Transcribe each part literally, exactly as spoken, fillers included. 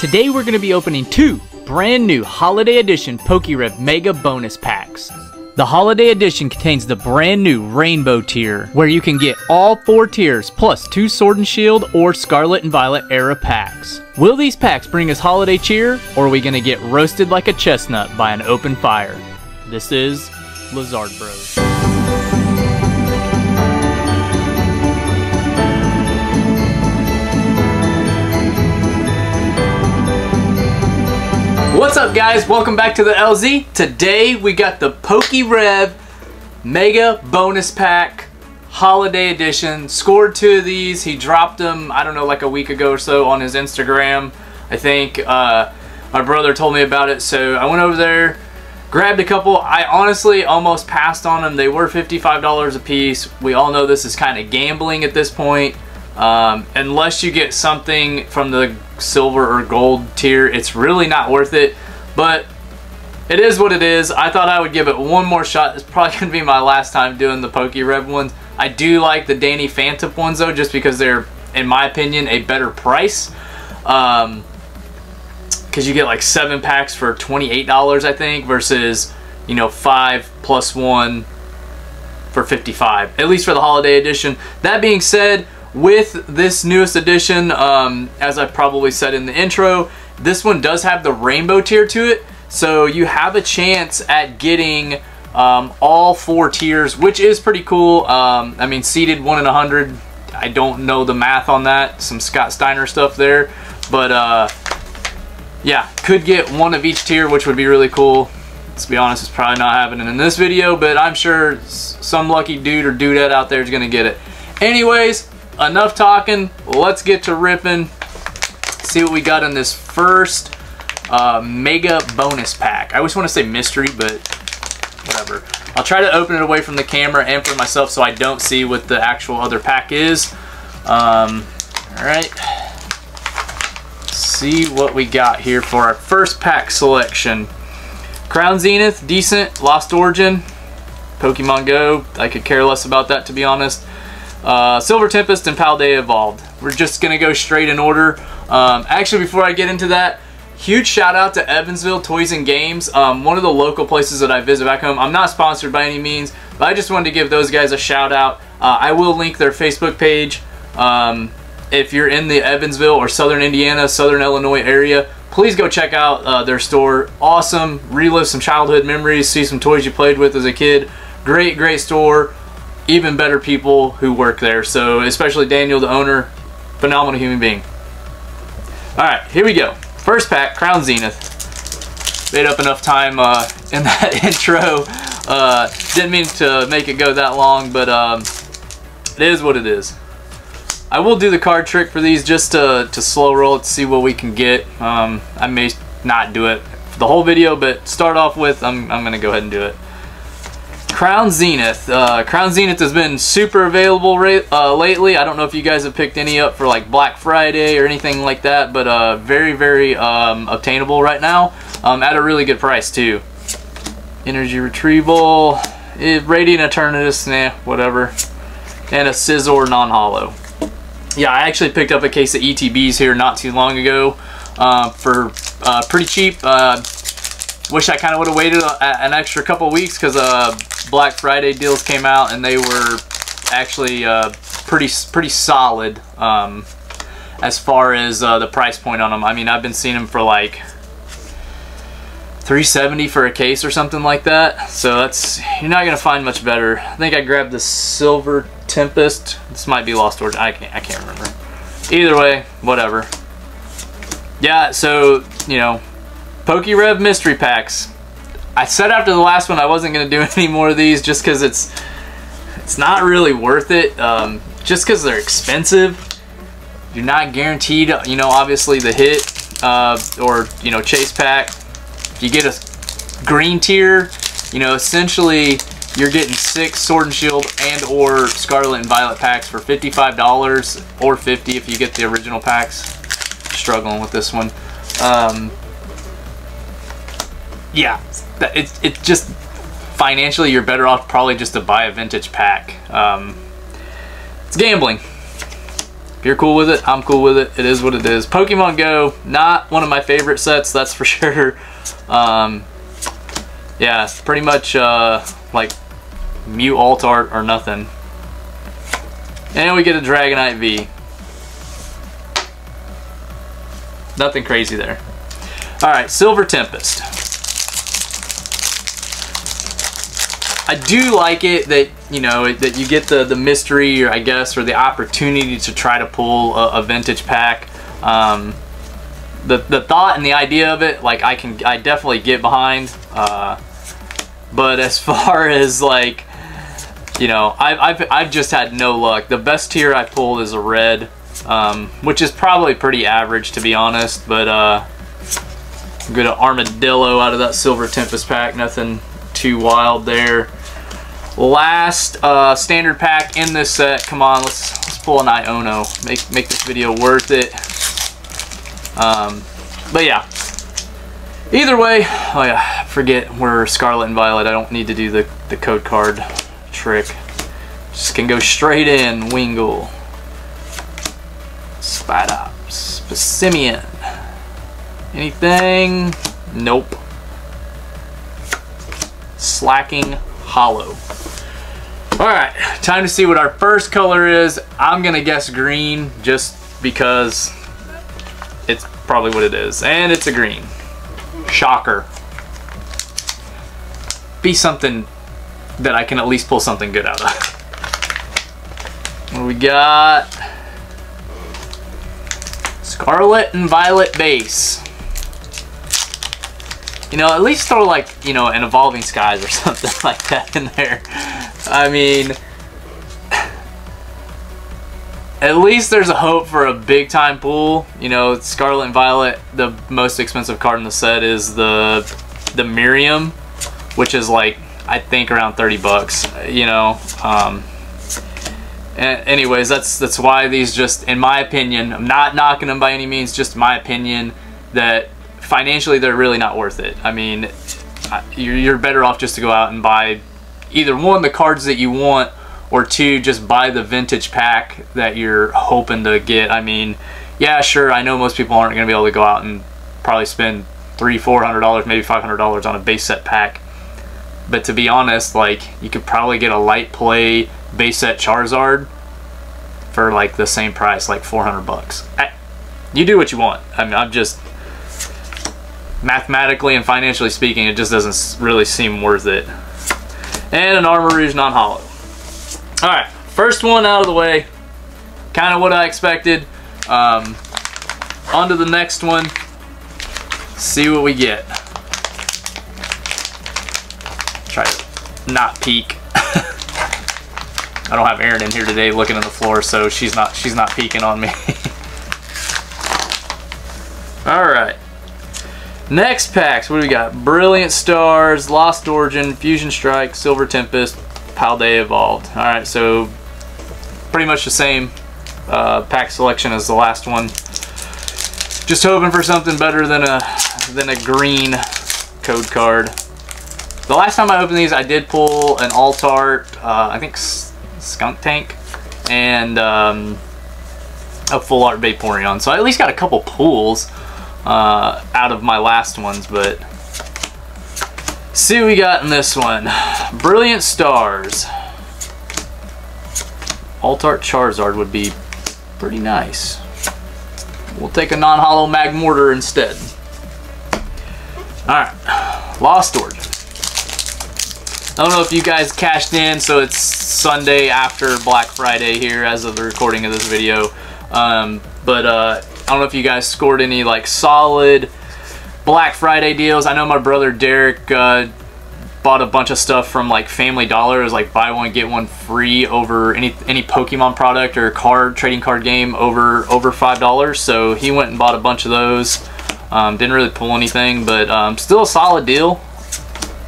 Today we're going to be opening two brand new Holiday Edition PokéRev Mega Bonus Packs. The Holiday Edition contains the brand new Rainbow tier, where you can get all four tiers plus two Sword and Shield or Scarlet and Violet era packs. Will these packs bring us holiday cheer, or are we going to get roasted like a chestnut by an open fire? This is Lazard Bros. What's up, guys? Welcome back to the L Z. Today we got the PokéRev Mega Bonus Pack Holiday Edition. Scored two of these. He dropped them, I don't know, like a week ago or so on his Instagram, I think. Uh, my brother told me about it, so I went over there, grabbed a couple. I honestly almost passed on them. They were fifty-five dollars a piece. We all know this is kind of gambling at this point. Um, unless you get something from the silver or gold tier, it's really not worth it, but it is what it is. I thought I would give it one more shot. It's probably going to be my last time doing the PokéRev ones. I do like the Danny Phantom ones though, just because they're, in my opinion, a better price. Um, because you get like seven packs for twenty-eight dollars, I think, versus, you know, five plus one for fifty-five dollars, at least for the Holiday Edition. That being said, with this newest edition, um, as I probably said in the intro, this one does have the rainbow tier to it, so you have a chance at getting um, all four tiers, which is pretty cool. Um, I mean, seeded one in a hundred, I don't know the math on that, some Scott Steiner stuff there, but uh, yeah, could get one of each tier, which would be really cool. Let's be honest, it's probably not happening in this video, but I'm sure some lucky dude or dudette out there is going to get it. Anyways, enough talking, let's get to ripping. See what we got in this first uh, Mega Bonus Pack. I always want to say mystery, but whatever. I'll try to open it away from the camera and for myself so I don't see what the actual other pack is. Um, Alright. See what we got here for our first pack selection. Crown Zenith, decent. Lost Origin, Pokemon Go. I could care less about that, to be honest. Uh, Silver Tempest and Paldea Evolved. We're just going to go straight in order. Um, actually, before I get into that, huge shout out to Evansville Toys and Games, um, one of the local places that I visit back home. I'm not sponsored by any means, but I just wanted to give those guys a shout out. Uh, I will link their Facebook page. Um, if you're in the Evansville or Southern Indiana, Southern Illinois area, please go check out uh, their store. Awesome. Relive some childhood memories, see some toys you played with as a kid. Great, great store. Even better people who work there, so especially Daniel, the owner, phenomenal human being. Alright, here we go. First pack, Crown Zenith. Made up enough time uh, in that intro. Uh, didn't mean to make it go that long, but um, it is what it is. I will do the card trick for these just to, to slow roll it to see what we can get. Um, I may not do it for the whole video, but start off with, I'm, I'm going to go ahead and do it. Crown Zenith. Uh, Crown Zenith has been super available uh, lately. I don't know if you guys have picked any up for like Black Friday or anything like that, but uh, very, very um, obtainable right now, um, at a really good price too. Energy Retrieval, it, Radiant Eternatus, nah, whatever, and a Scizor non-hollow. Yeah, I actually picked up a case of E T Bs here not too long ago uh, for uh, pretty cheap. Uh, wish I kind of would have waited an extra couple weeks because uh, Black Friday deals came out and they were actually uh, pretty pretty solid um, as far as uh, the price point on them. I mean, I've been seeing them for like three seventy for a case or something like that. So that's, you're not gonna find much better. I think I grabbed the Silver Tempest. This might be Lost Origin. I can't I can't remember. Either way, whatever. Yeah. So you know, PokéRev mystery packs. I said after the last one I wasn't going to do any more of these just because it's it's not really worth it. Um, just because they're expensive, you're not guaranteed, you know, obviously the hit uh, or, you know, chase pack. If you get a green tier, you know, essentially you're getting six Sword and Shield and or Scarlet and Violet packs for fifty-five dollars or fifty dollars if you get the original packs. Struggling with this one. Um, yeah, it's it just financially you're better off probably just to buy a vintage pack. Um, it's gambling. If you're cool with it, I'm cool with it. It is what it is. Pokemon Go, not one of my favorite sets, that's for sure. Um, yeah, it's pretty much uh, like Mew Alt Art or nothing. And we get a Dragonite V. Nothing crazy there. Alright, Silver Tempest. I do like it that, you know, that you get the, the mystery, or I guess, or the opportunity to try to pull a, a vintage pack. Um, the, the thought and the idea of it, like, I can, I definitely get behind. Uh, but as far as, like, you know, I've, I've, I've just had no luck. The best tier I pulled is a red, um, which is probably pretty average, to be honest, but, uh, good armadillo out of that Silver Tempest pack. Nothing too wild there. Last uh, standard pack in this set. Come on, let's let's pull an Iono. Make make this video worth it. Um, but yeah. Either way, oh yeah, forget we're Scarlet and Violet. I don't need to do the the code card trick. Just can go straight in. Wingull, Spidops, Passimian. Anything? Nope. Slacking Hollow. Alright, time to see what our first color is. I'm gonna guess green just because it's probably what it is. And it's a green. Shocker. Be something that I can at least pull something good out of. What do we got? Scarlet and Violet base. You know, at least throw, like, you know, an Evolving Skies or something like that in there. I mean, at least there's a hope for a big-time pull. You know, Scarlet and Violet, the most expensive card in the set is the the Miriam, which is, like, I think around thirty bucks, you know. Um, and anyways, that's, that's why these just, in my opinion, I'm not knocking them by any means, just my opinion, that financially they're really not worth it. I mean, you're better off just to go out and buy either one, the cards that you want, or two, just buy the vintage pack that you're hoping to get. I mean, yeah, sure, I know most people aren't going to be able to go out and probably spend three hundred, four hundred dollars, maybe five hundred dollars on a base set pack, but to be honest, like, you could probably get a light play base set Charizard for like the same price, like four hundred bucks. You do what you want. I mean, I'm just, mathematically and financially speaking, it just doesn't really seem worth it. And an Armor Rouge non-hollow. Alright, first one out of the way. Kind of what I expected. Um, on to the next one. See what we get. Try to not peek. I don't have Erin in here today looking at the floor, so she's not, she's not peeking on me. Alright. Next packs, what do we got? Brilliant Stars, Lost Origin, Fusion Strike, Silver Tempest, Paldea Evolved. All right, so pretty much the same uh, pack selection as the last one. Just hoping for something better than a than a green code card. The last time I opened these, I did pull an Alt Art, uh, I think Skunk Tank, and um, a full art Vaporeon. So I at least got a couple pulls uh out of my last ones, but see what we got in this one. Brilliant Stars. Alt Art Charizard would be pretty nice. We'll take a non-hollow Magmortar instead. Alright, Lost Origin. I don't know if you guys cashed in, so it's Sunday after Black Friday here as of the recording of this video. Um, but uh I don't know if you guys scored any like solid Black Friday deals. I know my brother Derek uh, bought a bunch of stuff from like Family Dollar. It was like buy one get one free over any any Pokemon product or card trading card game over over five dollars. So he went and bought a bunch of those. Um, didn't really pull anything, but um, still a solid deal.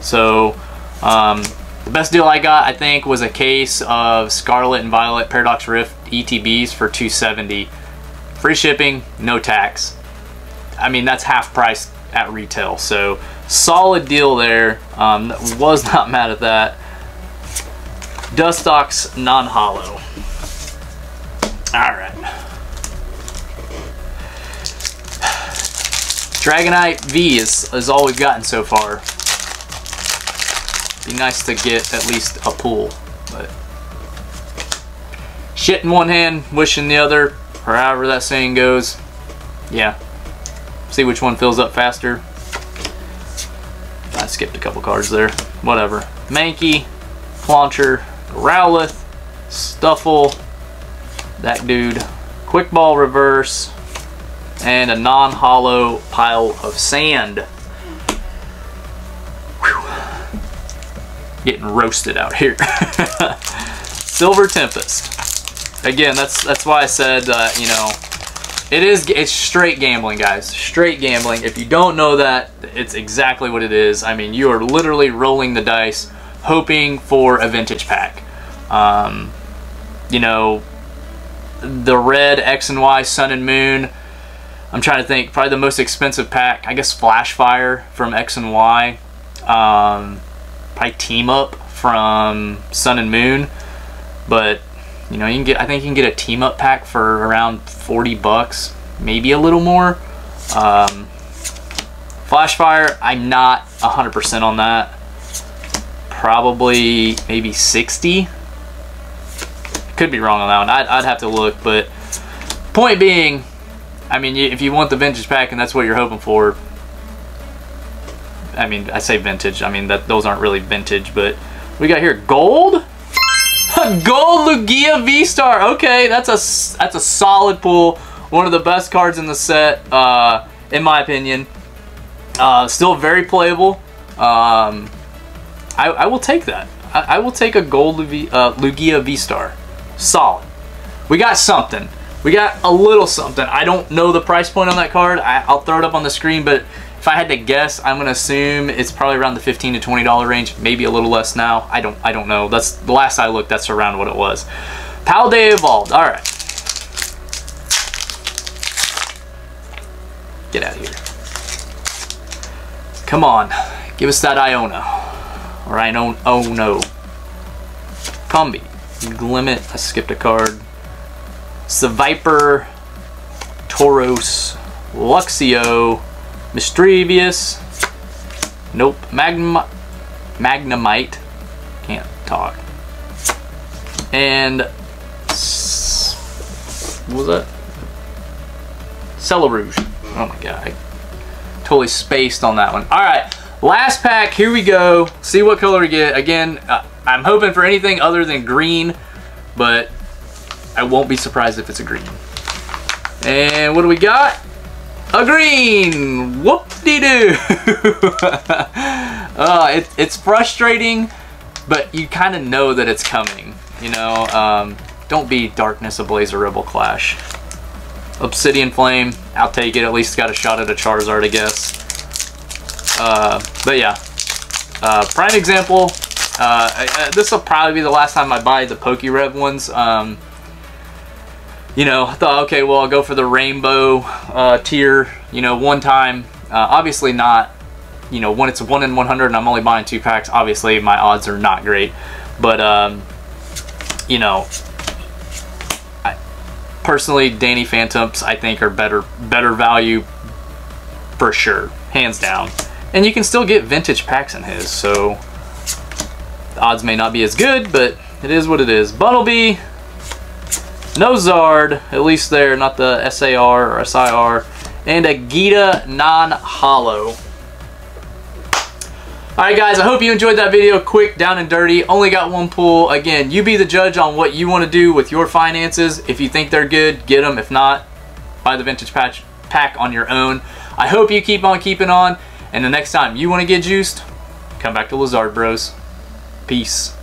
So um, the best deal I got, I think, was a case of Scarlet and Violet Paradox Rift E T Bs for two seventy. Free shipping, no tax. I mean, that's half price at retail, so solid deal there. Um, was not mad at that. Dustox non-hollow. All right. Dragonite V is, is all we've gotten so far. Be nice to get at least a pull, but shit in one hand, wish in the other, or however that saying goes. Yeah. See which one fills up faster. I skipped a couple cards there. Whatever. Mankey, Clauncher, Growlithe, Stuffle, that dude, Quick Ball Reverse, and a non-hollow pile of sand. Whew. Getting roasted out here. Silver Tempest. Again, that's that's why I said uh, you know, it is it's straight gambling, guys. Straight gambling. If you don't know that, it's exactly what it is. I mean, you are literally rolling the dice, hoping for a vintage pack. Um, you know, the red X and Y Sun and Moon. I'm trying to think, probably the most expensive pack, I guess Flash Fire from X and Y, um, probably Team Up from Sun and Moon, but you know, you can get, I think you can get a Team Up pack for around forty bucks, maybe a little more. Um, Flash Fire, I'm not one hundred percent on that, probably maybe sixty. Could be wrong on that one. I'd, I'd have to look, but point being, I mean, if you want the vintage pack and that's what you're hoping for, I mean, I say vintage, I mean, that those aren't really vintage, but we got here gold? Gold Lugia V-Star. Okay, that's a, that's a solid pull. One of the best cards in the set, uh, in my opinion. Uh, still very playable. Um, I, I will take that. I, I will take a gold Lugia, uh, Lugia V-Star. Solid. We got something. We got a little something. I don't know the price point on that card. I, I'll throw it up on the screen, but if I had to guess, I'm gonna assume it's probably around the fifteen to twenty dollar range, maybe a little less now. I don't I don't know. That's the last I looked, that's around what it was. Paldea Evolved. Alright. Get out of here. Come on. Give us that Iona. Or I don't oh no. Combi. Glimmet, I skipped a card. Seviper, Tauros, Luxio, Mistrevious, nope, Magnum, Magnemite, can't talk, and what was that? Celerouge. Oh my god, I totally spaced on that one. All right, last pack, here we go. See what color we get. Again, uh, I'm hoping for anything other than green, but I won't be surprised if it's a green. And what do we got? A green! Whoop-de-doo! uh, it, it's frustrating, but you kind of know that it's coming. You know, um, don't be Darkness Ablaze or Rebel Clash. Obsidian Flame, I'll take it. At least got a shot at a Charizard, I guess. Uh, but yeah, uh, prime example. Uh, I, I, this will probably be the last time I buy the PokéRev ones. Um, you know, I thought, okay, well, I'll go for the rainbow uh, tier, you know, one time. Uh, obviously not, you know, when it's one in one hundred and I'm only buying two packs, obviously my odds are not great. But, um, you know, I, personally, Danny Phantoms, I think, are better, better value for sure, hands down. And you can still get vintage packs in his, so odds may not be as good, but it is what it is. Bunnelby, Nozard, at least there, not the S A R or S I R, and a Gita non-hollow. Alright guys, I hope you enjoyed that video. Quick, down and dirty. Only got one pull. Again, you be the judge on what you want to do with your finances. If you think they're good, get them. If not, buy the vintage patch pack on your own. I hope you keep on keeping on, and the next time you want to get juiced, come back to Lazard Bros. Peace.